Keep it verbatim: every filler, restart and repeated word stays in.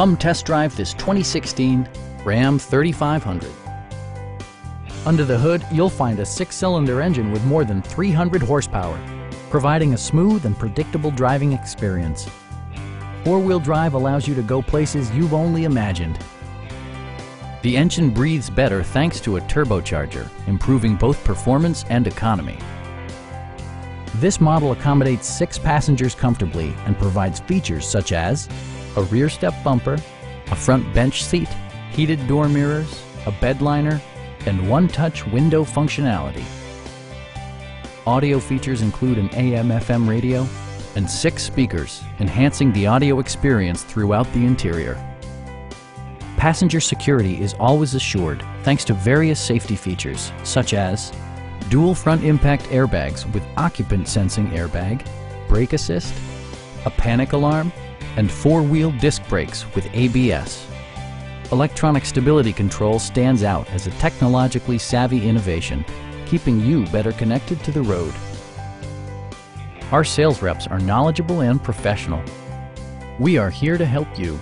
Come test drive this twenty sixteen Ram thirty-five hundred. Under the hood, you'll find a six-cylinder engine with more than three hundred horsepower, providing a smooth and predictable driving experience. Four-wheel drive allows you to go places you've only imagined. The engine breathes better thanks to a turbocharger, improving both performance and economy. This model accommodates six passengers comfortably and provides features such as a rear step bumper, a front bench seat, heated door mirrors, a bed liner, and one-touch window functionality. Audio features include an A M F M radio and six speakers, enhancing the audio experience throughout the interior. Passenger security is always assured thanks to various safety features such as dual front impact airbags with occupant sensing airbag, brake assist, a panic alarm, and four-wheel disc brakes with A B S. Electronic stability control stands out as a technologically savvy innovation, keeping you better connected to the road. Our sales reps are knowledgeable and professional. We are here to help you.